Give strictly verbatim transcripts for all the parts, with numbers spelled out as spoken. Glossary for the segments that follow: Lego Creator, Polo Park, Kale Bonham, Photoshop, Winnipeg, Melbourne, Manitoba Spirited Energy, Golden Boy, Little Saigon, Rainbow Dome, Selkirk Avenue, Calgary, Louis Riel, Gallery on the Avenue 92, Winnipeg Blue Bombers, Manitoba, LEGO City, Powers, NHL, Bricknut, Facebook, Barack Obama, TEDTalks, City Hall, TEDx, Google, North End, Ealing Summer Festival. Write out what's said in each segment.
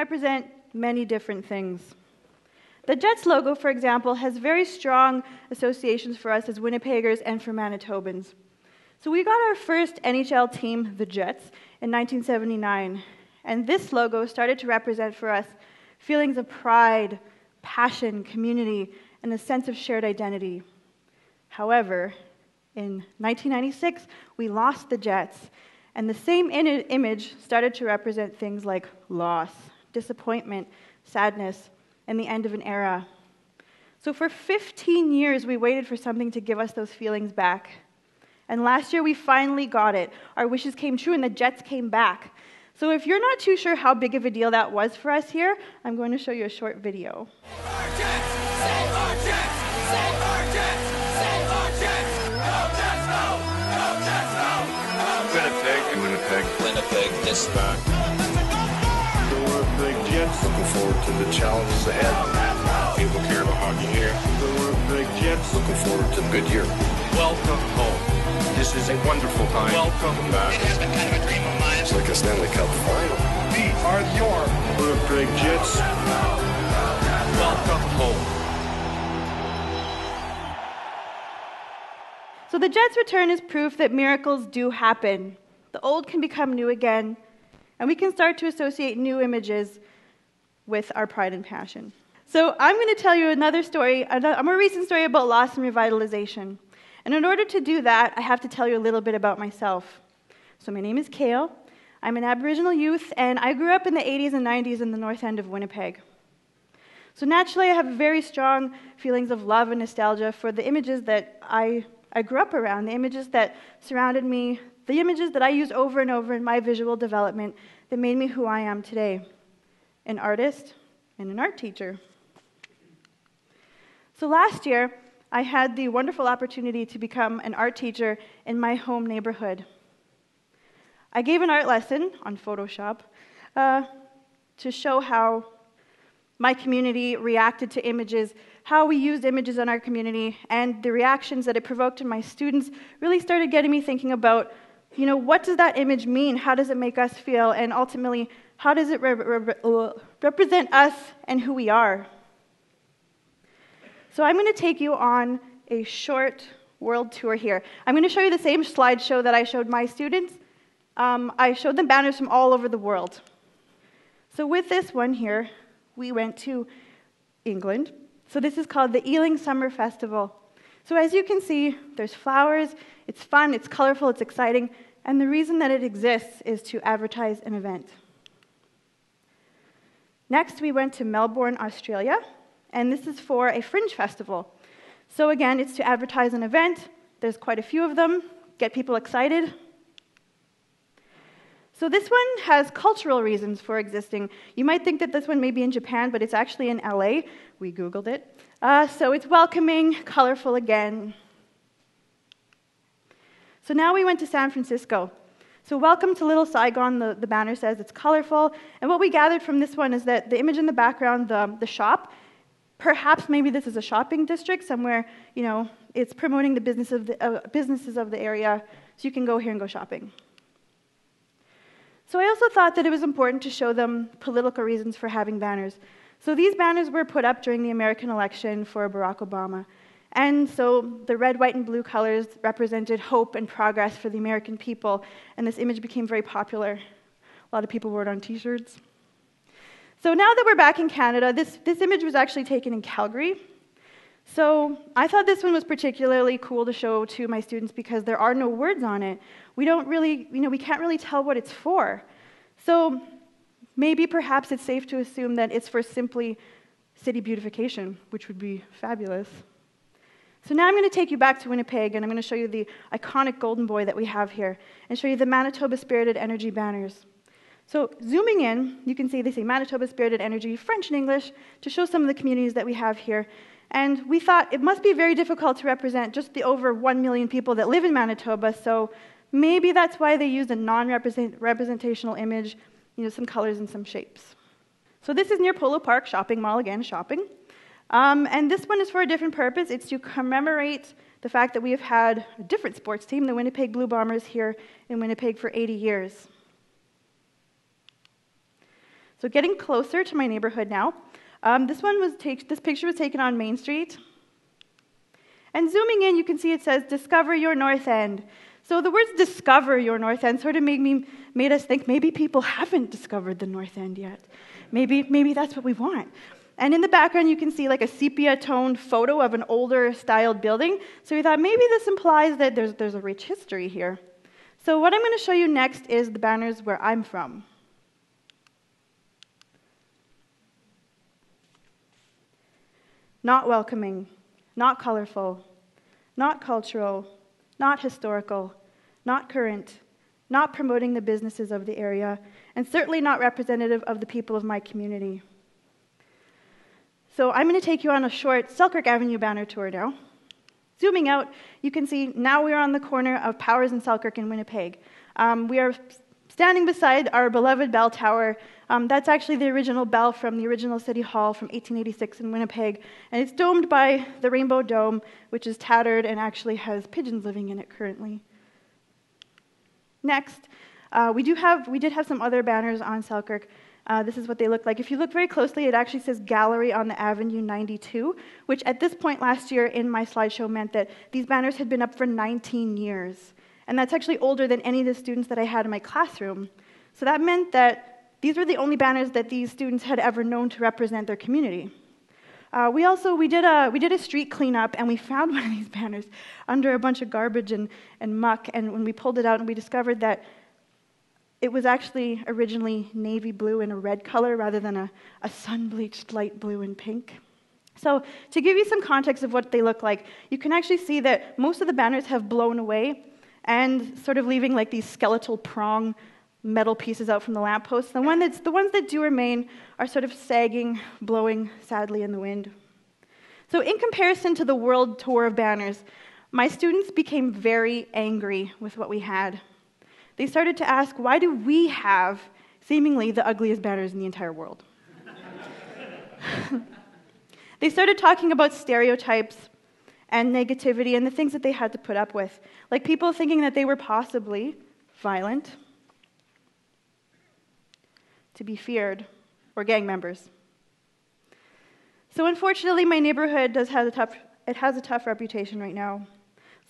represent many different things. The Jets logo, for example, has very strong associations for us as Winnipeggers and for Manitobans. So we got our first N H L team, the Jets, in nineteen seventy-nine, and this logo started to represent for us feelings of pride, passion, community, and a sense of shared identity. However, in nineteen ninety-six, we lost the Jets, and the same image started to represent things like loss, disappointment, sadness, and the end of an era. So for fifteen years, we waited for something to give us those feelings back. And last year, we finally got it. Our wishes came true, and the Jets came back. So if you're not too sure how big of a deal that was for us here, I'm going to show you a short video. Save our Jets! Save our Jets! Save our Jets! Save our Jets! Go Jets go! Go Jets go! Winnipeg! Winnipeg! Winnipeg this time. The Winnipeg Jets looking forward to the challenges ahead. People care about hockey here. The Winnipeg Jets looking forward to a good year. Welcome home. This is a wonderful time. Welcome back. It has been kind of a dream of mine. It's like a Stanley Cup final. We are your Winnipeg Jets. Welcome home. So the Jets' return is proof that miracles do happen. The old can become new again, and we can start to associate new images with our pride and passion. So I'm going to tell you another story, a more recent story about loss and revitalization. And in order to do that, I have to tell you a little bit about myself. So my name is Kale. I'm an Aboriginal youth, and I grew up in the eighties and nineties in the north end of Winnipeg. So naturally, I have very strong feelings of love and nostalgia for the images that I, I grew up around, the images that surrounded me, the images that I used over and over in my visual development that made me who I am today, an artist and an art teacher. So last year, I had the wonderful opportunity to become an art teacher in my home neighborhood. I gave an art lesson on Photoshop uh, to show how my community reacted to images, how we used images in our community, and the reactions that it provoked in my students really started getting me thinking about, you know, what does that image mean? How does it make us feel? And ultimately, how does it re re represent us and who we are? So I'm going to take you on a short world tour here. I'm going to show you the same slideshow that I showed my students. Um, I showed them banners from all over the world. So with this one here, we went to England. So this is called the Ealing Summer Festival. So as you can see, there's flowers, it's fun, it's colorful, it's exciting, and the reason that it exists is to advertise an event. Next, we went to Melbourne, Australia. And this is for a fringe festival. So again, it's to advertise an event. There's quite a few of them, get people excited. So this one has cultural reasons for existing. You might think that this one may be in Japan, but it's actually in L A. We Googled it. Uh, so it's welcoming, colorful again. So now we went to San Francisco. So welcome to Little Saigon, the, the banner says. It's colorful. And what we gathered from this one is that the image in the background, the, the shop, perhaps maybe this is a shopping district somewhere, you know, it's promoting the, business of the uh, businesses of the area, so you can go here and go shopping. So I also thought that it was important to show them political reasons for having banners. So these banners were put up during the American election for Barack Obama. And so the red, white, and blue colors represented hope and progress for the American people, and this image became very popular. A lot of people wore it on t-shirts. So now that we're back in Canada, this, this image was actually taken in Calgary. So I thought this one was particularly cool to show to my students because there are no words on it. We don't really, you know, we can't really tell what it's for. So maybe perhaps it's safe to assume that it's for simply city beautification, which would be fabulous. So now I'm going to take you back to Winnipeg, and I'm going to show you the iconic Golden Boy that we have here, and show you the Manitoba Spirited Energy banners. So zooming in, you can see they say Manitoba Spirited Energy, French and English, to show some of the communities that we have here. And we thought it must be very difficult to represent just the over one million people that live in Manitoba, so maybe that's why they used a non-representational image, you know, some colors and some shapes. So this is near Polo Park Shopping Mall, again, shopping. Um, and this one is for a different purpose. It's to commemorate the fact that we have had a different sports team, the Winnipeg Blue Bombers, here in Winnipeg for eighty years. So getting closer to my neighborhood now. Um, this one was take, this picture was taken on Main Street. And zooming in, you can see it says, "Discover your North End." So the words "discover your North End" sort of made me made us think maybe people haven't discovered the North End yet. Maybe maybe that's what we want. And in the background, you can see like a sepia-toned photo of an older-styled building. So we thought maybe this implies that there's there's a rich history here. So what I'm going to show you next is the banners where I'm from. Not welcoming, not colorful, not cultural, not historical, not current, not promoting the businesses of the area, and certainly not representative of the people of my community. So I'm going to take you on a short Selkirk Avenue banner tour now. Zooming out, you can see now we're on the corner of Powers and Selkirk in Winnipeg. Um, we are standing beside our beloved bell tower. Um, that's actually the original bell from the original City Hall from eighteen eighty-six in Winnipeg. And it's domed by the Rainbow Dome, which is tattered and actually has pigeons living in it currently. Next, uh, we, do have, we did have some other banners on Selkirk. Uh, this is what they look like. If you look very closely, it actually says Gallery on the Avenue ninety-two, which at this point last year in my slideshow meant that these banners had been up for nineteen years. And that's actually older than any of the students that I had in my classroom. So that meant that these were the only banners that these students had ever known to represent their community. Uh, we also, we did, a, we did a street cleanup, and we found one of these banners under a bunch of garbage and, and muck, and when we pulled it out, and we discovered that it was actually originally navy blue and a red color rather than a, a sun-bleached light blue and pink. So to give you some context of what they look like, you can actually see that most of the banners have blown away, and sort of leaving like these skeletal prong metal pieces out from the lampposts. The, one that's, the ones that do remain are sort of sagging, blowing sadly in the wind. So in comparison to the world tour of banners, my students became very angry with what we had. They started to ask, why do we have seemingly the ugliest banners in the entire world? They started talking about stereotypes and negativity and the things that they had to put up with, like people thinking that they were possibly violent, to be feared, or gang members. So unfortunately, my neighborhood does have a tough, it has a tough reputation right now.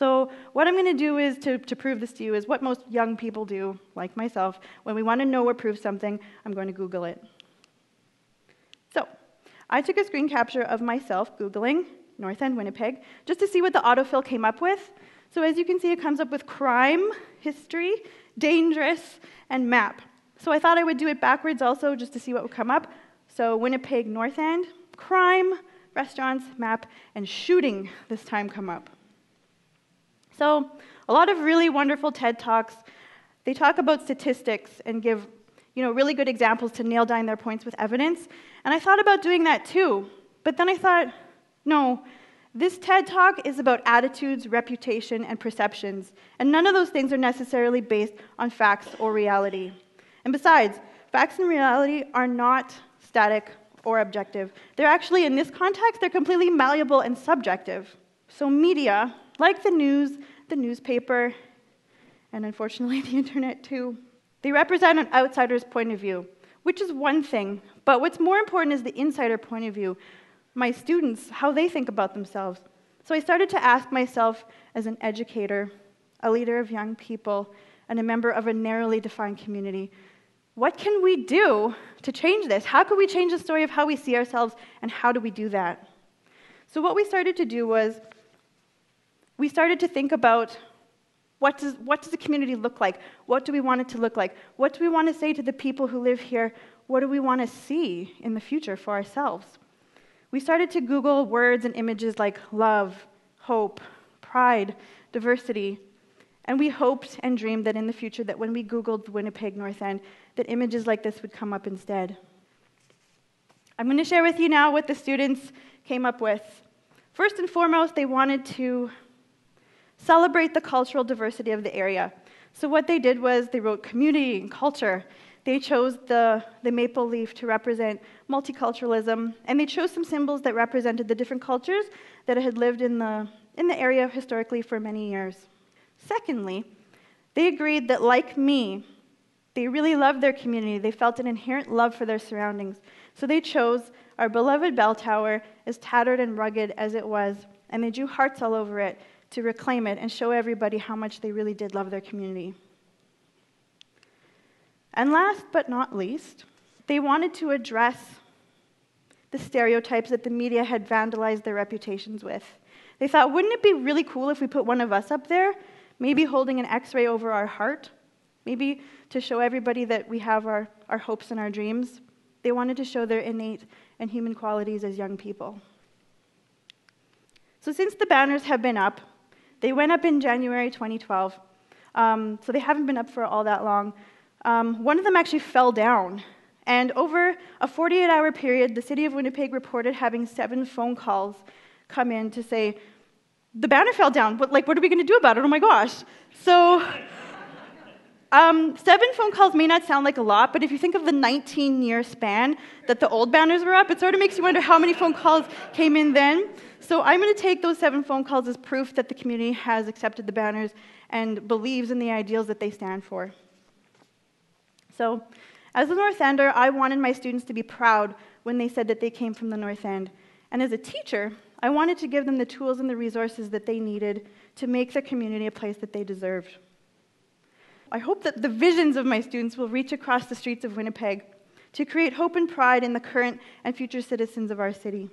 So what I'm going to do is, to, to prove this to you, is what most young people do, like myself, when we want to know or prove something, I'm going to Google it. So I took a screen capture of myself Googling North End, Winnipeg, just to see what the autofill came up with. So as you can see, it comes up with crime, history, dangerous, and map. So I thought I would do it backwards also, just to see what would come up. So Winnipeg, North End, crime, restaurants, map, and shooting this time come up. So a lot of really wonderful TED Talks. They talk about statistics and give, you know, really good examples to nail down their points with evidence. And I thought about doing that too, but then I thought, no, this TED Talk is about attitudes, reputation, and perceptions, and none of those things are necessarily based on facts or reality. And besides, facts and reality are not static or objective. They're actually, in this context, they're completely malleable and subjective. So media, like the news, the newspaper, and unfortunately the internet too, they represent an outsider's point of view, which is one thing, but what's more important is the insider point of view, my students, how they think about themselves. So I started to ask myself as an educator, a leader of young people, and a member of a narrowly defined community, what can we do to change this? How can we change the story of how we see ourselves, and how do we do that? So what we started to do was, we started to think about what does, what does the community look like? What do we want it to look like? What do we want to say to the people who live here? What do we want to see in the future for ourselves? We started to Google words and images like love, hope, pride, diversity, and we hoped and dreamed that in the future that when we Googled Winnipeg North End, that images like this would come up instead. I'm going to share with you now what the students came up with. First and foremost, they wanted to celebrate the cultural diversity of the area. So what they did was they wrote community and culture. They chose the, the maple leaf to represent multiculturalism, and they chose some symbols that represented the different cultures that had lived in the, in the area historically for many years. Secondly, they agreed that, like me, They really loved their community. They felt an inherent love for their surroundings. So they chose our beloved bell tower, as tattered and rugged as it was, and they drew hearts all over it to reclaim it and show everybody how much they really did love their community. And last but not least, they wanted to address the stereotypes that the media had vandalized their reputations with. They thought, wouldn't it be really cool if we put one of us up there, maybe holding an X-ray over our heart, maybe to show everybody that we have our, our hopes and our dreams? They wanted to show their innate and human qualities as young people. So since the banners have been up, they went up in January twenty twelve, um, so they haven't been up for all that long. Um, one of them actually fell down, and over a forty-eight hour period, the city of Winnipeg reported having seven phone calls come in to say, the banner fell down, but, like, what are we going to do about it? Oh my gosh. So um, seven phone calls may not sound like a lot, but if you think of the nineteen year span that the old banners were up, it sort of makes you wonder how many phone calls came in then. So I'm going to take those seven phone calls as proof that the community has accepted the banners and believes in the ideals that they stand for. So, as a North Ender, I wanted my students to be proud when they said that they came from the North End. And as a teacher, I wanted to give them the tools and the resources that they needed to make their community a place that they deserved. I hope that the visions of my students will reach across the streets of Winnipeg to create hope and pride in the current and future citizens of our city.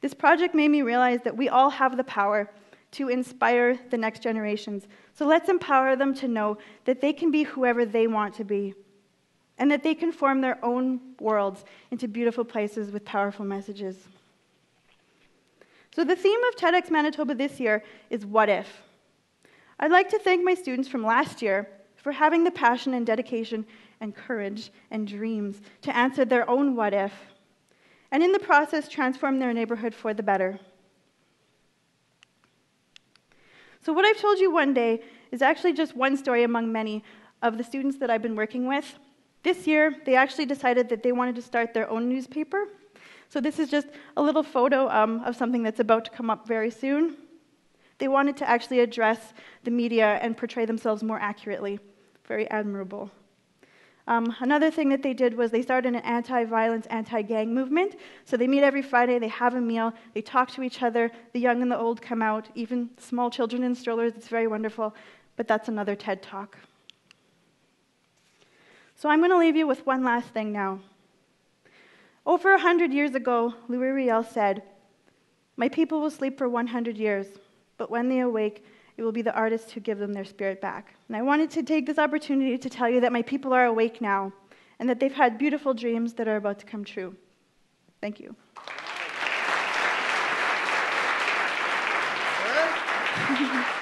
This project made me realize that we all have the power to inspire the next generations. So let's empower them to know that they can be whoever they want to be, and that they can form their own worlds into beautiful places with powerful messages. So the theme of TEDx Manitoba this year is What If? I'd like to thank my students from last year for having the passion and dedication and courage and dreams to answer their own what if, and in the process transform their neighborhood for the better. So what I've told you one day is actually just one story among many of the students that I've been working with. This year, they actually decided that they wanted to start their own newspaper. So this is just a little photo um, of something that's about to come up very soon. They wanted to actually address the media and portray themselves more accurately. Very admirable. Um, another thing that they did was they started an anti-violence, anti-gang movement. So they meet every Friday, they have a meal, they talk to each other, the young and the old come out, even small children in strollers. It's very wonderful, but that's another TED Talk. So I'm going to leave you with one last thing now. Over one hundred years ago, Louis Riel said, "My people will sleep for one hundred years, but when they awake, it will be the artists who give them their spirit back." And I wanted to take this opportunity to tell you that my people are awake now, and that they've had beautiful dreams that are about to come true. Thank you. Sure.